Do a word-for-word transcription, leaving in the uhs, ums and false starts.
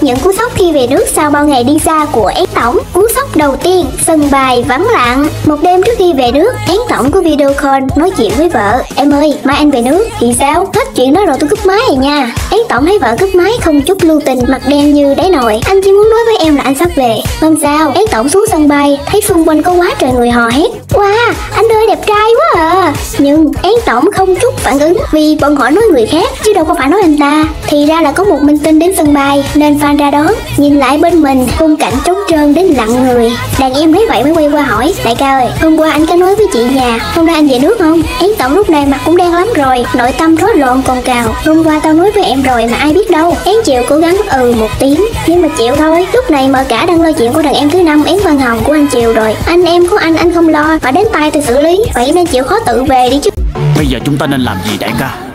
những cú sốc khi về nước sau bao ngày đi xa của Én Tổng. Cú sốc đầu tiên, sân bài vắng lặng. Một đêm trước khi về nước, Én Tổng có video call nói chuyện với vợ. Em ơi, mai anh về nước. Thì sao? Hết chuyện đó rồi tôi cúp máy rồi nha. Én Tổng thấy vợ cúp máy không chút lưu tình, mặt đen như đáy nồi. Anh chỉ muốn nói với em là anh sắp về. Hôm sau, Én Tổng xuống sân bay, thấy xung quanh có quá trời người hò hét. Wow, anh ơi đẹp trai quá à. Nhưng Én Tổng không chút phản ứng vì bọn họ nói người khác chứ đâu có phải nói anh ta. Thì ra là có một minh tinh đến sân bay nên fan ra đón. Nhìn lại bên mình, khung cảnh trống trơn đến lặng người. Đàn em thấy vậy mới quay qua hỏi: đại ca ơi, hôm qua anh có nói với chị nhà hôm nay anh về nước không? Én Tổng lúc này mặt cũng đen lắm rồi, nội tâm rối loạn còn cào. Hôm qua tao nói với em rồi mà ai biết đâu. Én chịu cố gắng ừ một tiếng nhưng mà chịu thôi. Lúc này Mờ Cả đang lo chuyện của đàn em thứ năm Én Văn Hồng của anh Chiều rồi. Anh em của anh anh không lo, phải đến tay thì xử lý, vậy nên chịu khó tự về đi chứ. Bây giờ chúng ta nên làm gì đại ca?